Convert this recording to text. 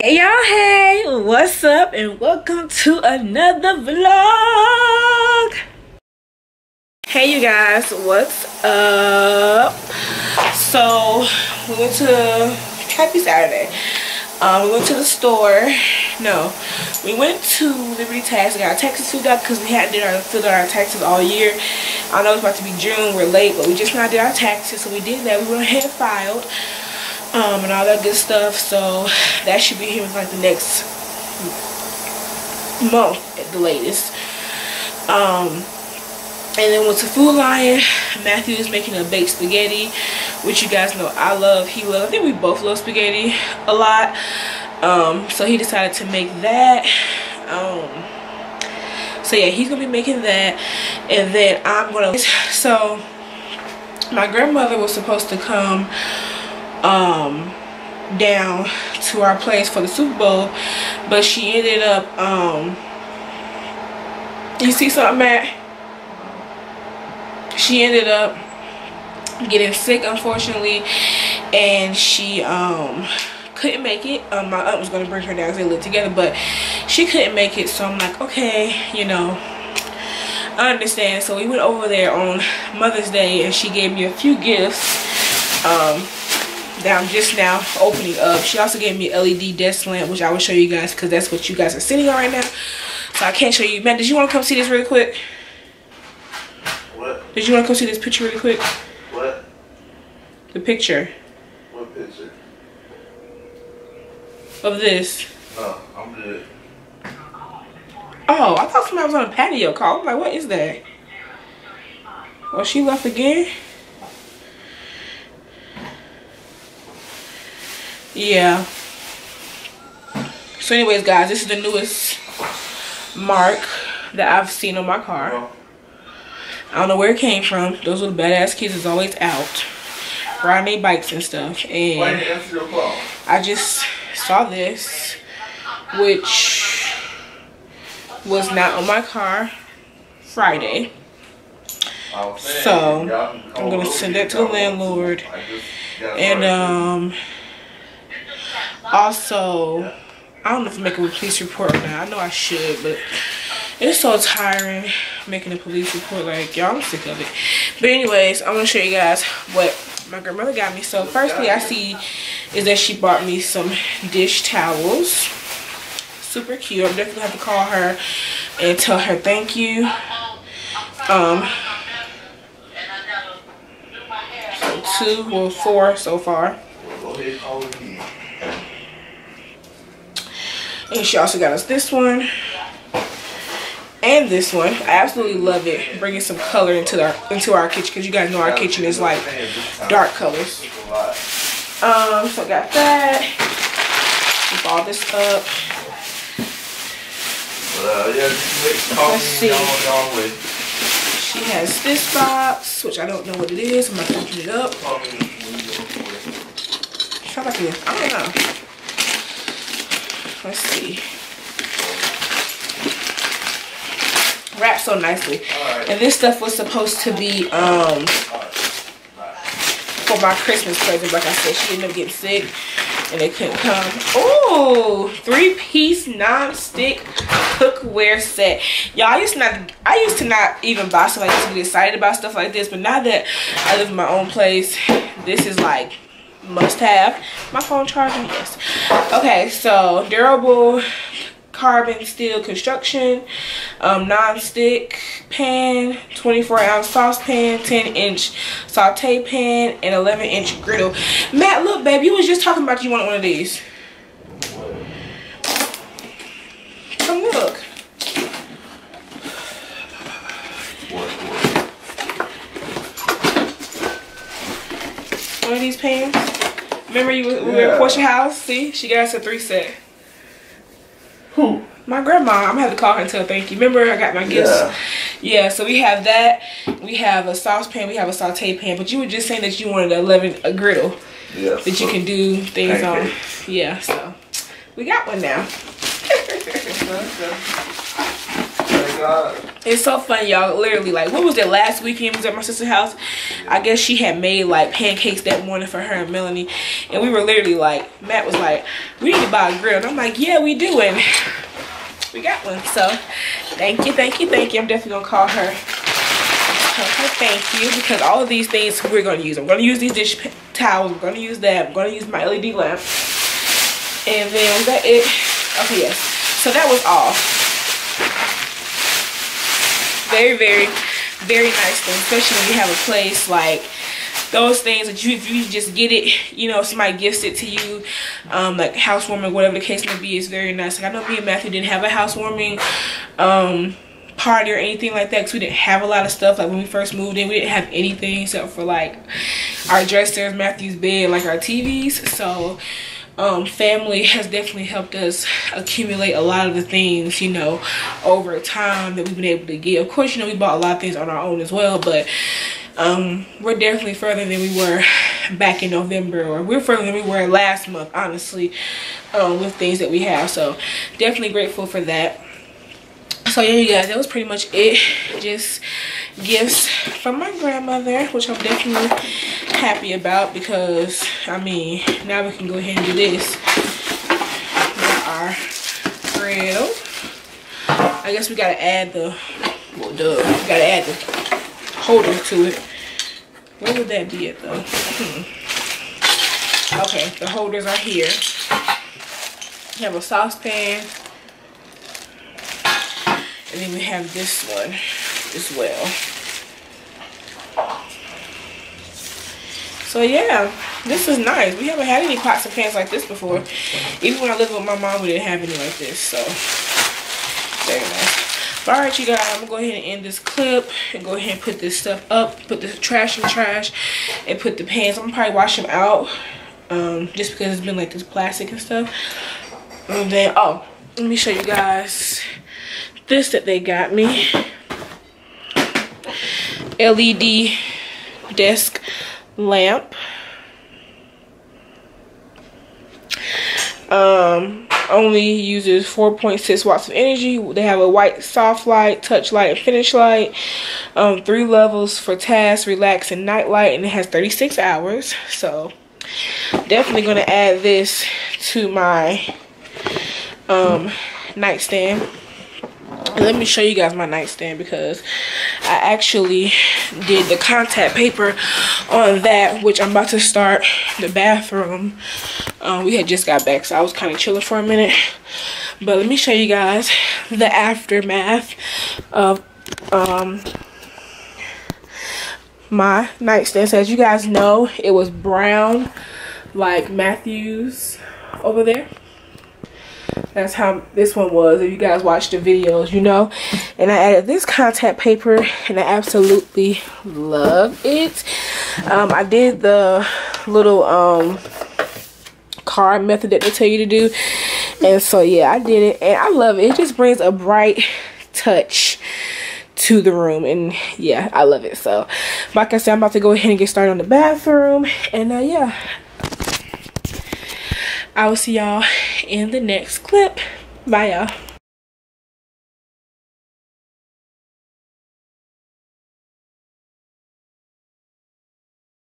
Hey y'all, hey, what's up, and welcome to another vlog. Hey you guys, what's up? So we went to happy Saturday. We went to the store. No, we went to Liberty Tax and got our taxes filled up because we hadn't filled out our taxes all year. I know it's about to be June, we're late, but we just now did our taxes, so we did that. We went ahead and filed and all that good stuff, so that should be here in like the next month at the latest. And then went to Food Lion. Matthew is making a baked spaghetti, which you guys know I love, he loves. I think we both love spaghetti a lot. So he decided to make that. So yeah, he's gonna be making that, and then I'm gonna. So my grandmother was supposed to come down to our place for the Super Bowl, but she ended up you see something, Matt? She ended up getting sick, unfortunately, and she couldn't make it. My aunt was gonna bring her down because they lived together, but she couldn't make it, so I'm like, okay, you know, I understand. So we went over there on Mother's Day and she gave me a few gifts that I'm just now opening up. She also gave me an LED desk lamp, which I will show you guys because that's what you guys are sitting on right now, so I can't show you. Man, did you want to come see this really quick? What? Did you want to come see this picture really quick? What? The picture. What picture? Of this. Oh, I'm good. Oh, I thought somebody was on a patio call. I'm like, what is that? Oh, she left again? Yeah. So anyways guys, this is the newest mark that I've seen on my car. I don't know where it came from. Those little badass kids is always out riding their bikes and stuff, and I just saw this, which was not on my car Friday, so I'm gonna send that to the landlord. And also, I don't know if I'm making a police report or not. I know I should, but it's so tiring making a police report. Like, y'all, I'm sick of it. But anyways, I'm going to show you guys what my grandmother got me. So, firstly, I see is that she bought me some dish towels. Super cute. I'm definitely going to have to call her and tell her thank you. So, four so far. And she also got us this one and this one. I absolutely love it, bringing some color into our kitchen, because you guys know our kitchen is like dark colors. So I got that. Keep all this up. Let's see. She has this box, which I don't know what it is. I'm not going to open it up. How about this? I don't know. Let's see. Wrapped so nicely. And this stuff was supposed to be for my Christmas present. Like I said, she ended up getting sick and it couldn't come. Oh, 3-piece non-stick cookware set. Y'all, I used to not even buy stuff like this, be excited about stuff like this, but now that I live in my own place, this is like must have. My phone charging? Yes. Okay, so durable carbon steel construction, non-stick pan, 24-ounce saucepan, 10-inch saute pan, and 11-inch griddle. Matt, look, babe, you was just talking about you wanted one of these. Come look. One of these pans. Remember we were at Portia House? See, she got us a 3-set. Who? My grandma. I'm gonna have to call her and tell her thank you. Remember I got my gifts? Yeah, so we have that. We have a saucepan, we have a saute pan, but you were just saying that you wanted a griddle. Yeah. That you can do things on. Yeah, so we got one now. my God. It's so funny, y'all. Literally, like, what was it? Last weekend was at my sister's house. I guess she had made, like, pancakes that morning for her and Melanie. And we were literally like, Matt was like, we need to buy a grill. And I'm like, yeah, we do. And we got one. So, thank you, thank you, thank you. I'm definitely going to call her. Thank you, because all of these things we're going to use. I'm going to use these dish towels. I'm going to use that. I'm going to use my LED lamp. And then, was that it? Okay, yes. So, that was all. Very, very, very nice thing, especially when you have a place like those things that you, if you just get it, you know, somebody gifts it to you, like housewarming, whatever the case may be, it's very nice. Like, I know me and Matthew didn't have a housewarming party or anything like that, because we didn't have a lot of stuff. Like, when we first moved in, we didn't have anything except for like our dressers, Matthew's bed, like our TVs. So family has definitely helped us accumulate a lot of the things, you know, over time that we've been able to get. Of course, you know, we bought a lot of things on our own as well, but we're definitely further than we were back in November, or we're further than we were last month, honestly, with things that we have. So definitely grateful for that. So yeah, you guys, that was pretty much it. Just gifts from my grandmother, which I'm definitely happy about, because I mean, now we can go ahead and do this with our grill. I guess we gotta add the, well, duh, we gotta add the holder to it. Where would that be at though? Okay, the holders are here. We have a saucepan, and then we have this one as well. So yeah, this is nice. We haven't had any pots and pans like this before. Even when I lived with my mom, we didn't have any like this. So, very nice. But all right, you guys, I'm going to go ahead and end this clip and go ahead and put this stuff up. Put the trash in the trash and put the pans. I'm going to probably wash them out just because it's been like this plastic and stuff. And then, oh, let me show you guys this that they got me. LED desk lamp. Only uses 4.6 watts of energy. They have a white soft light, touch light, and finish light. 3 levels for task, relax, and night light, and it has 36 hours. So definitely gonna add this to my nightstand. Let me show you guys my nightstand, because I actually did the contact paper on that, which I'm about to start the bathroom. We had just got back, so I was kind of chilling for a minute. But let me show you guys the aftermath of my nightstand. So as you guys know, it was brown, like Matthew's over there. That's how this one was. If you guys watch the videos, you know. And I added this contact paper, and I absolutely love it. I did the little card method that they tell you to do, and so yeah, I did it, and I love it. It just brings a bright touch to the room, and yeah, I love it. So, like I said, I'm about to go ahead and get started on the bathroom, and yeah. I will see y'all in the next clip. Bye, y'all.